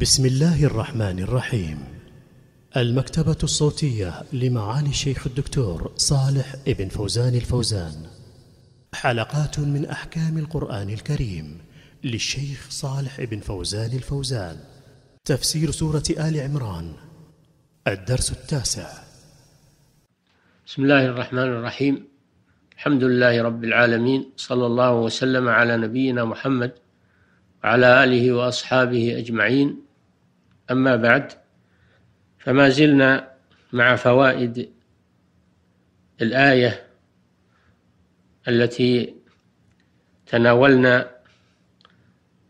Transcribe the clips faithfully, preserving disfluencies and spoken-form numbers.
بسم الله الرحمن الرحيم. المكتبة الصوتية لمعالي الشيخ الدكتور صالح ابن فوزان الفوزان. حلقات من أحكام القرآن الكريم للشيخ صالح ابن فوزان الفوزان. تفسير سورة آل عمران، الدرس التاسع. بسم الله الرحمن الرحيم. الحمد لله رب العالمين، صلى الله وسلم على نبينا محمد وعلى آله وأصحابه أجمعين. أما بعد، فما زلنا مع فوائد الآية التي تناولنا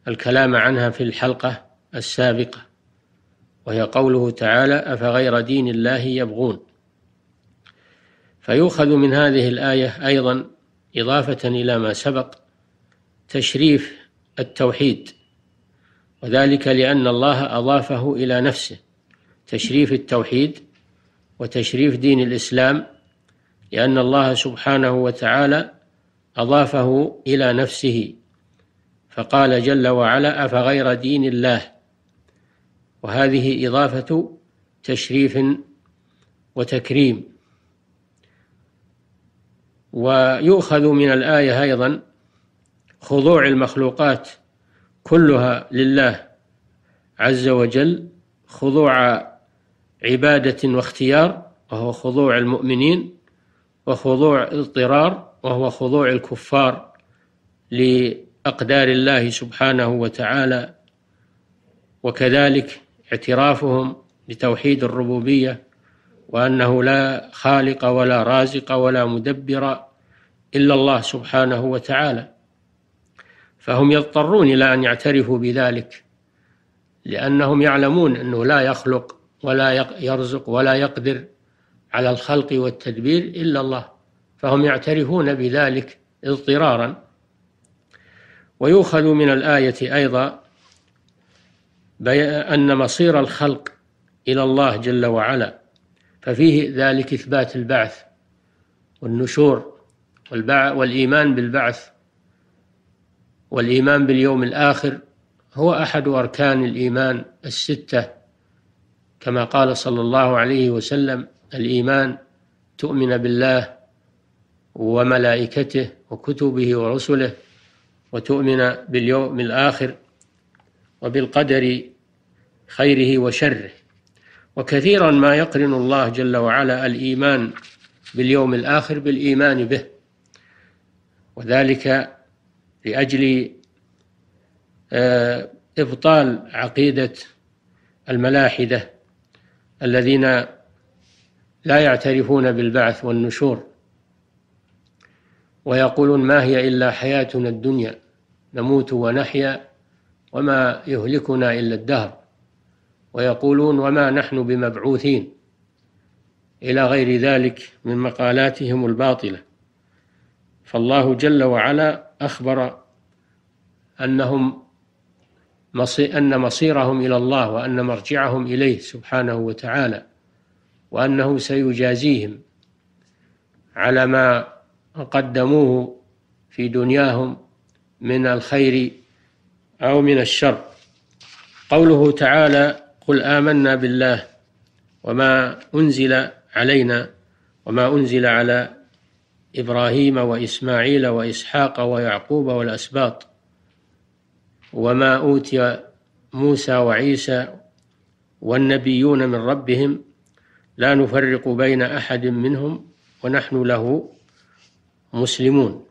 الكلام عنها في الحلقة السابقة، وهي قوله تعالى: أفغير دين الله يبغون. فيؤخذ من هذه الآية أيضا، إضافة إلى ما سبق، تشريف التوحيد، وذلك لأن الله أضافه إلى نفسه، تشريف التوحيد وتشريف دين الإسلام، لأن الله سبحانه وتعالى أضافه إلى نفسه، فقال جل وعلا: أفغير دين الله. وهذه إضافة تشريف وتكريم. ويؤخذ من الآية أيضا خضوع المخلوقات كلها لله عز وجل، خضوع عبادة واختيار وهو خضوع المؤمنين، وخضوع اضطرار وهو خضوع الكفار لأقدار الله سبحانه وتعالى، وكذلك اعترافهم بتوحيد الربوبية، وأنه لا خالق ولا رازق ولا مدبر إلا الله سبحانه وتعالى. فهم يضطرون إلى أن يعترفوا بذلك، لأنهم يعلمون أنه لا يخلق ولا يرزق ولا يقدر على الخلق والتدبير إلا الله، فهم يعترفون بذلك اضطرارا. ويؤخذ من الآية أيضا أن مصير الخلق إلى الله جل وعلا، ففيه ذلك إثبات البعث والنشور والإيمان بالبعث والإيمان باليوم الآخر، هو أحد أركان الإيمان الستة، كما قال صلى الله عليه وسلم: الإيمان تؤمن بالله وملائكته وكتبه ورسله، وتؤمن باليوم الآخر وبالقدر خيره وشره. وكثيرا ما يقرن الله جل وعلا الإيمان باليوم الآخر بالإيمان به، وذلك لأجل إبطال عقيدة الملاحدة الذين لا يعترفون بالبعث والنشور، ويقولون: ما هي إلا حياتنا الدنيا، نموت ونحيا وما يهلكنا إلا الدهر، ويقولون: وما نحن بمبعوثين، إلى غير ذلك من مقالاتهم الباطلة. فالله جل وعلا أخبر أنهم أن مصيرهم إلى الله، وأن مرجعهم إليه سبحانه وتعالى، وأنه سيجازيهم على ما قدموه في دنياهم من الخير أو من الشر. قوله تعالى: قل آمنا بالله وما أنزل علينا وما أنزل على إبراهيم وإسماعيل وإسحاق ويعقوب والأسباط وما أوتي موسى وعيسى والنبيون من ربهم لا نفرق بين أحد منهم ونحن له مسلمون.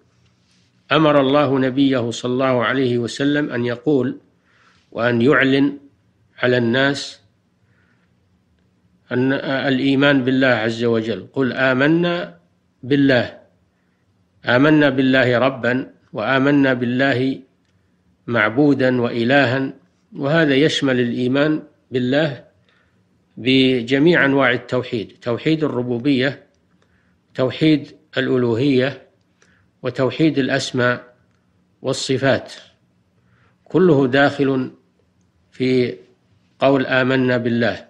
أمر الله نبيه صلى الله عليه وسلم أن يقول وأن يعلن على الناس أن الإيمان بالله عز وجل. قل آمنا بالله، آمنا بالله ربا، وآمنا بالله معبودا وإلها. وهذا يشمل الإيمان بالله بجميع أنواع التوحيد: توحيد الربوبية، توحيد الألوهية، وتوحيد الأسماء والصفات، كله داخل في قول آمنا بالله.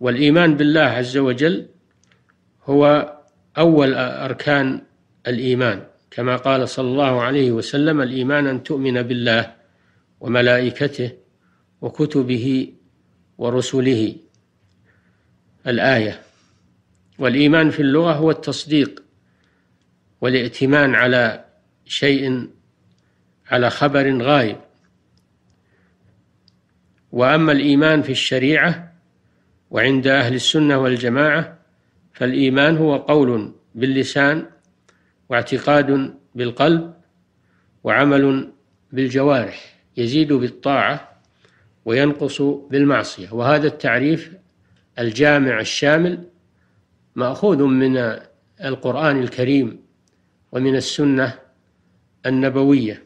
والإيمان بالله عز وجل هو أول أركان الإيمان، كما قال صلى الله عليه وسلم: الإيمان أن تؤمن بالله وملائكته وكتبه ورسله الآية. والإيمان في اللغة هو التصديق والائتمان على شيء، على خبر غائب. وأما الإيمان في الشريعة وعند أهل السنة والجماعة فالإيمان هو قول باللسان واعتقاد بالقلب وعمل بالجوارح، يزيد بالطاعة وينقص بالمعصية. وهذا التعريف الجامع الشامل مأخوذ من القرآن الكريم ومن السنة النبوية.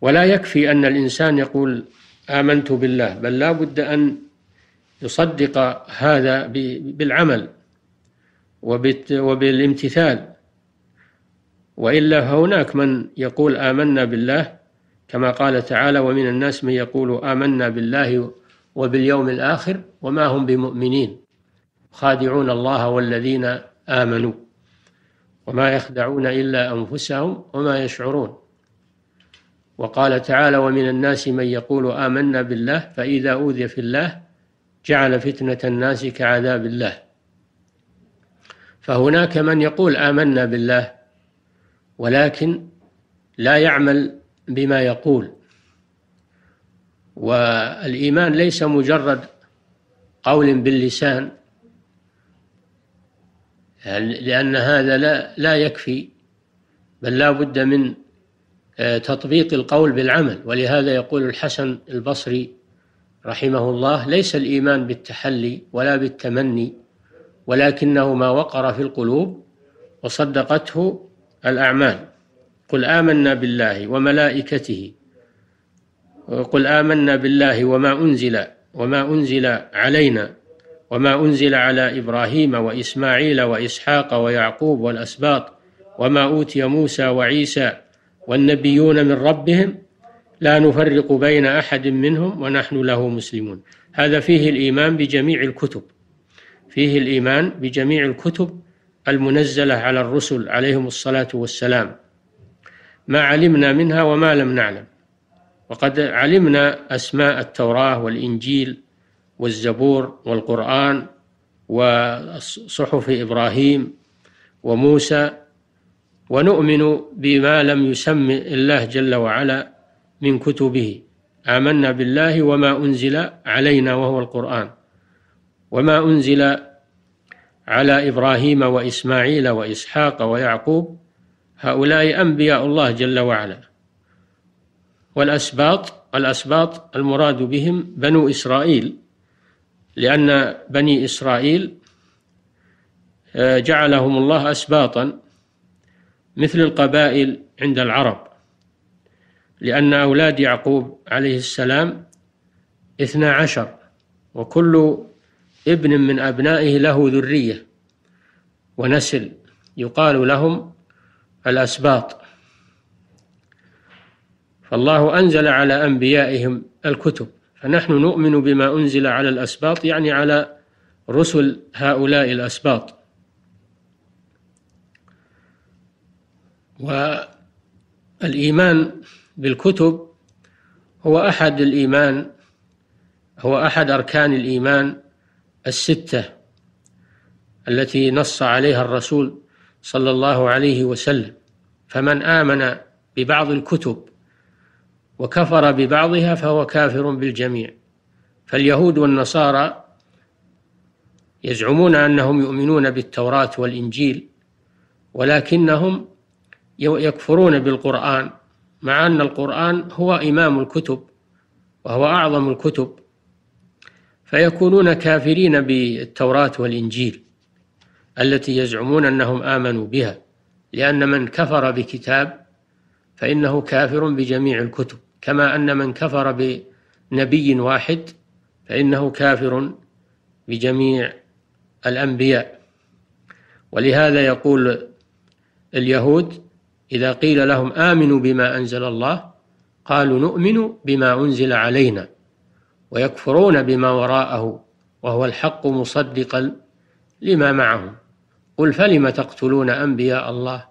ولا يكفي أن الإنسان يقول آمنت بالله، بل لا بد أن يصدق هذا بالعمل وبالامتثال، وإلا فهناك من يقول آمنا بالله كما قال تعالى: ومن الناس من يقول آمنا بالله وباليوم الآخر وما هم بمؤمنين خادعون الله والذين آمنوا وما يخدعون إلا أنفسهم وما يشعرون. وقال تعالى: ومن الناس من يقول آمنا بالله فإذا أوذي في الله جعل فتنة الناس كعذاب الله. فهناك من يقول آمنا بالله ولكن لا يعمل بما يقول. والإيمان ليس مجرد قول باللسان، لأن هذا لا, لا يكفي، بل لا بد من تطبيق القول بالعمل. ولهذا يقول الحسن البصري رحمه الله: ليس الإيمان بالتحلي ولا بالتمني، ولكنه ما وقر في القلوب وصدقته الأعمال. قل آمنا بالله وملائكته، قل آمنا بالله وما أنزل وما أنزل علينا وما أنزل على إبراهيم وإسماعيل وإسحاق ويعقوب والأسباط وما أوتي موسى وعيسى والنبيون من ربهم لا نفرق بين أحد منهم ونحن له مسلمون. هذا فيه الإيمان بجميع الكتب، فيه الإيمان بجميع الكتب المنزلة على الرسل عليهم الصلاة والسلام، ما علمنا منها وما لم نعلم. وقد علمنا أسماء التوراة والإنجيل والزبور والقرآن وصحف إبراهيم وموسى، ونؤمن بما لم يسم الله جل وعلا من كتبه. آمنا بالله وما أنزل علينا وهو القرآن، وما أنزل على إبراهيم وإسماعيل وإسحاق ويعقوب، هؤلاء أنبياء الله جل وعلا. والأسباط، الأسباط المراد بهم بنو إسرائيل، لأن بني إسرائيل جعلهم الله أسباطا مثل القبائل عند العرب، لأن أولاد يعقوب عليه السلام اثنى عشر، وكل ابن من أبنائه له ذرية ونسل يقال لهم الأسباط. فالله أنزل على أنبيائهم الكتب، فنحن نؤمن بما أنزل على الأسباط، يعني على رسل هؤلاء الأسباط. والإيمان بالكتب هو أحد الإيمان، هو أحد أركان الإيمان الستة التي نص عليها الرسول صلى الله عليه وسلم. فمن آمن ببعض الكتب وكفر ببعضها فهو كافر بالجميع. فاليهود والنصارى يزعمون أنهم يؤمنون بالتوراة والإنجيل، ولكنهم يكفرون بالقرآن، مع أن القرآن هو إمام الكتب وهو أعظم الكتب، فيكونون كافرين بالتوراة والإنجيل التي يزعمون أنهم آمنوا بها، لأن من كفر بكتاب فإنه كافر بجميع الكتب، كما أن من كفر بنبي واحد فإنه كافر بجميع الأنبياء. ولهذا يقول اليهود إذا قيل لهم آمنوا بما أنزل الله قالوا نؤمن بما أنزل علينا ويكفرون بما وراءه وهو الحق مصدقا لما معهم. قل فلم تقتلون أنبياء الله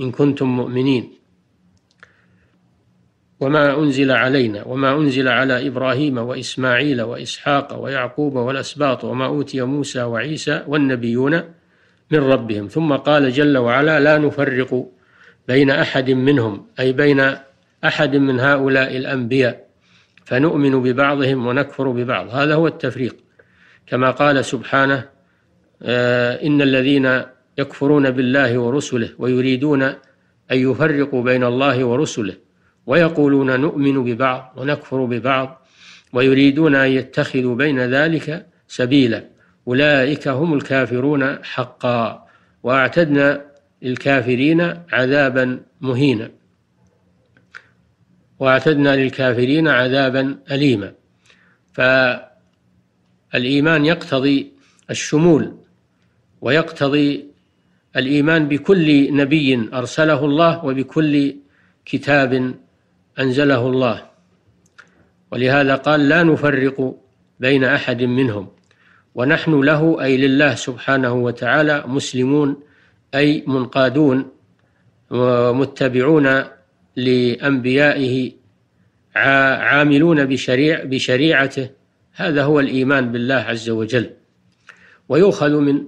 إن كنتم مؤمنين. وما أنزل علينا وما أنزل على إبراهيم وإسماعيل وإسحاق ويعقوب والأسباط وما أوتي موسى وعيسى والنبيون من ربهم. ثم قال جل وعلا: لا نفرق بين أحد منهم، أي بين أحد من هؤلاء الأنبياء، فنؤمن ببعضهم ونكفر ببعض. هذا هو التفريق، كما قال سبحانه: إن الذين يكفرون بالله ورسله ويريدون أن يفرقوا بين الله ورسله ويقولون نؤمن ببعض ونكفر ببعض ويريدون أن يتخذوا بين ذلك سبيلا، أولئك هم الكافرون حقا وأعتدنا للكافرين عذابا مهينا وأعتدنا للكافرين عذابا أليما. فالإيمان يقتضي الشمول، ويقتضي الإيمان بكل نبي أرسله الله وبكل كتاب أنزله الله، ولهذا قال: لا نفرق بين أحد منهم ونحن له، أي لله سبحانه وتعالى، مسلمون، أي منقادون ومتبعون لأنبيائه، عاملون بشريع بشريعته. هذا هو الإيمان بالله عز وجل. ويؤخذ من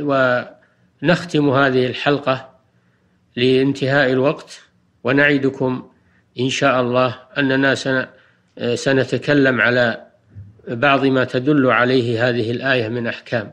ونختم هذه الحلقة لانتهاء الوقت، ونعدكم إن شاء الله أننا سنتكلم على بعض ما تدل عليه هذه الآية من أحكام.